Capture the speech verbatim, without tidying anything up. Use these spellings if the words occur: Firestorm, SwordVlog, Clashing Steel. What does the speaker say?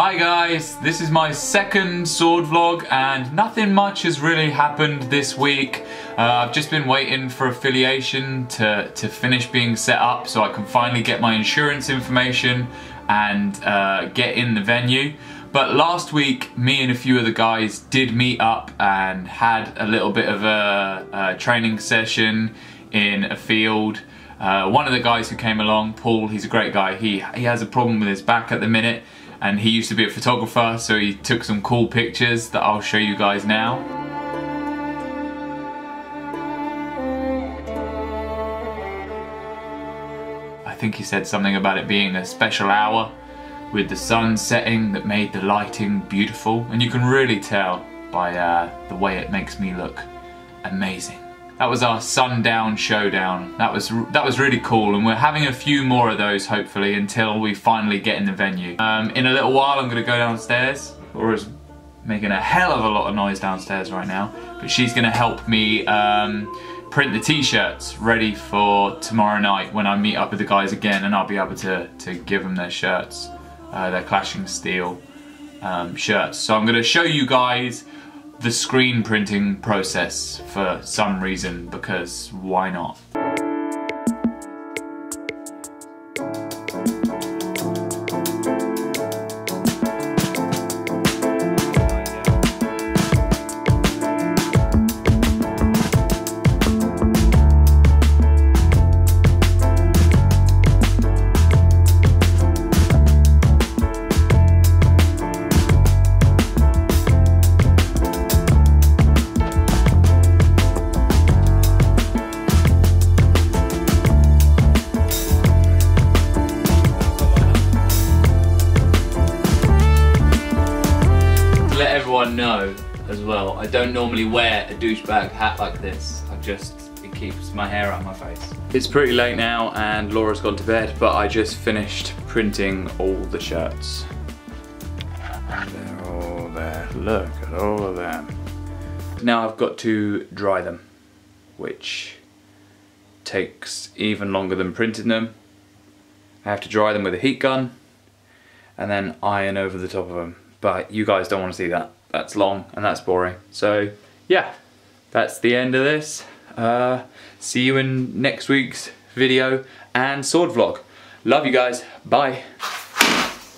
Hi guys, this is my second sword vlog and nothing much has really happened this week. Uh, I've just been waiting for affiliation to, to finish being set up so I can finally get my insurance information and uh, get in the venue. But last week, me and a few of the guys did meet up and had a little bit of a, a training session in a field. Uh, one of the guys who came along, Paul, he's a great guy. He, he has a problem with his back at the minute. And he used to be a photographer, so he took some cool pictures that I'll show you guys now. I think he said something about it being a special hour with the sun setting that made the lighting beautiful. And you can really tell by uh, the way it makes me look amazing. That was our sundown showdown. That was that was really cool, and we're having a few more of those hopefully until we finally get in the venue. Um, in a little while, I'm gonna go downstairs. Laura's making a hell of a lot of noise downstairs right now, but she's gonna help me um, print the t-shirts ready for tomorrow night when I meet up with the guys again, and I'll be able to to give them their shirts, uh, their Clashing Steel um, shirts. So I'm gonna show you guys the screen printing process for some reason, because why not? Know as well, I don't normally wear a douchebag hat like this. I just, it keeps my hair out of my face. It's pretty late now and Laura's gone to bed, but I just finished printing all the shirts. They're all there. Look at all of them. Now I've got to dry them, which takes even longer than printing them. I have to dry them with a heat gun and then iron over the top of them, but you guys don't want to see that. That's long and that's boring. So yeah, that's the end of this. Uh, see you in next week's video and sword vlog. Love you guys, bye.